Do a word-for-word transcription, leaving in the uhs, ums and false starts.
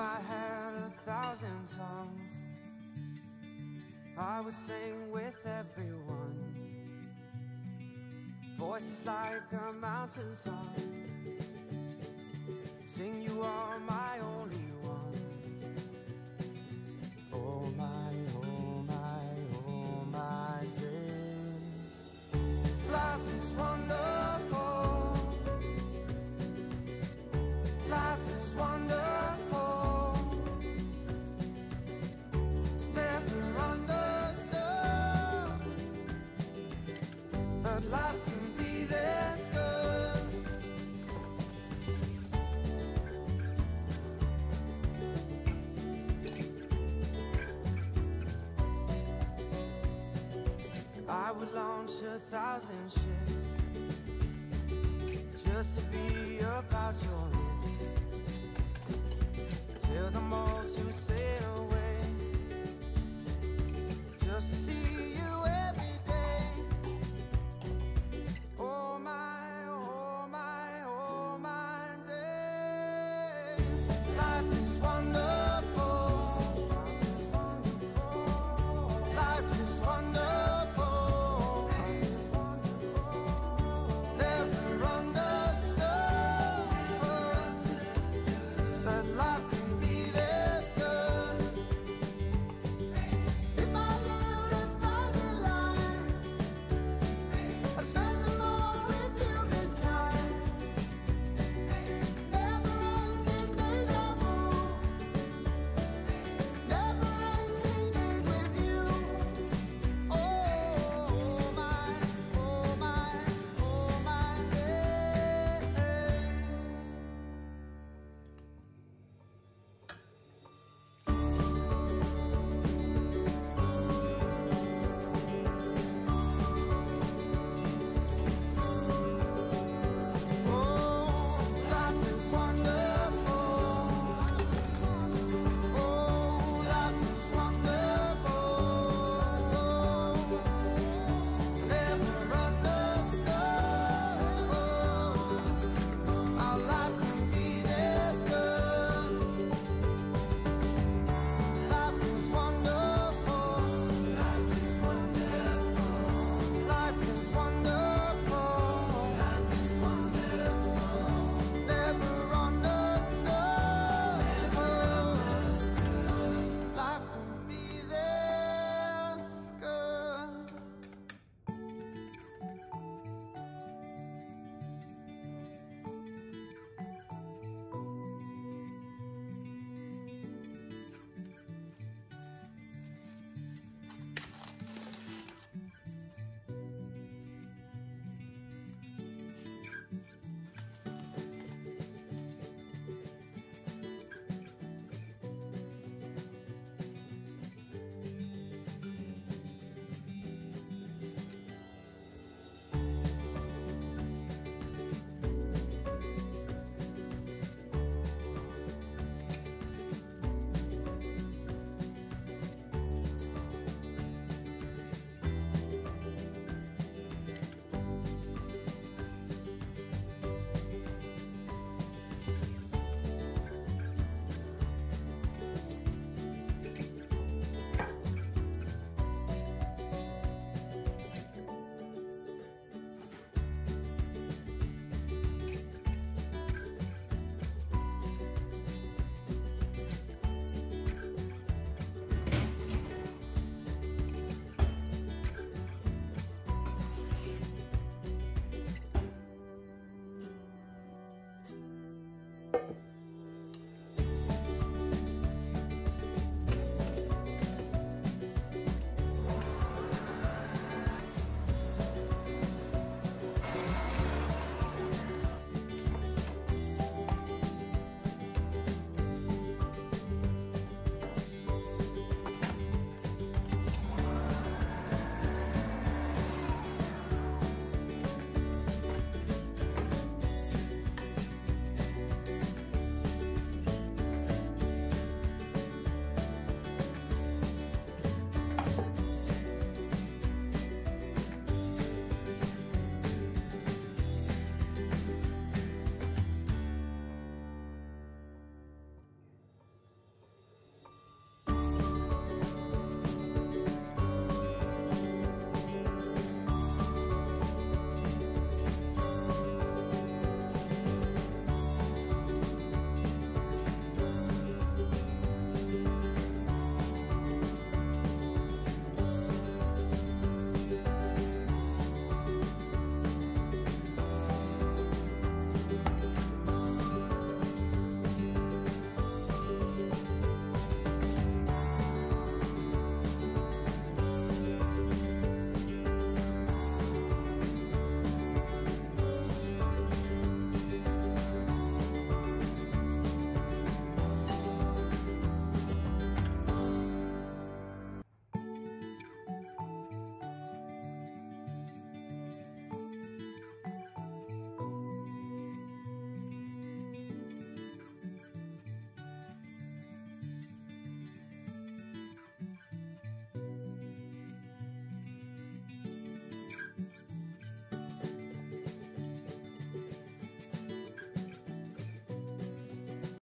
If I had a thousand tongues, I would sing with everyone. Voices like a mountain song, sing you are my only one. Oh my, oh my, oh my days. Life is wonderful. Life is wonderful. Life can be this good. I would launch a thousand ships just to be about your lips, tell them all to sail away just to see you. Life is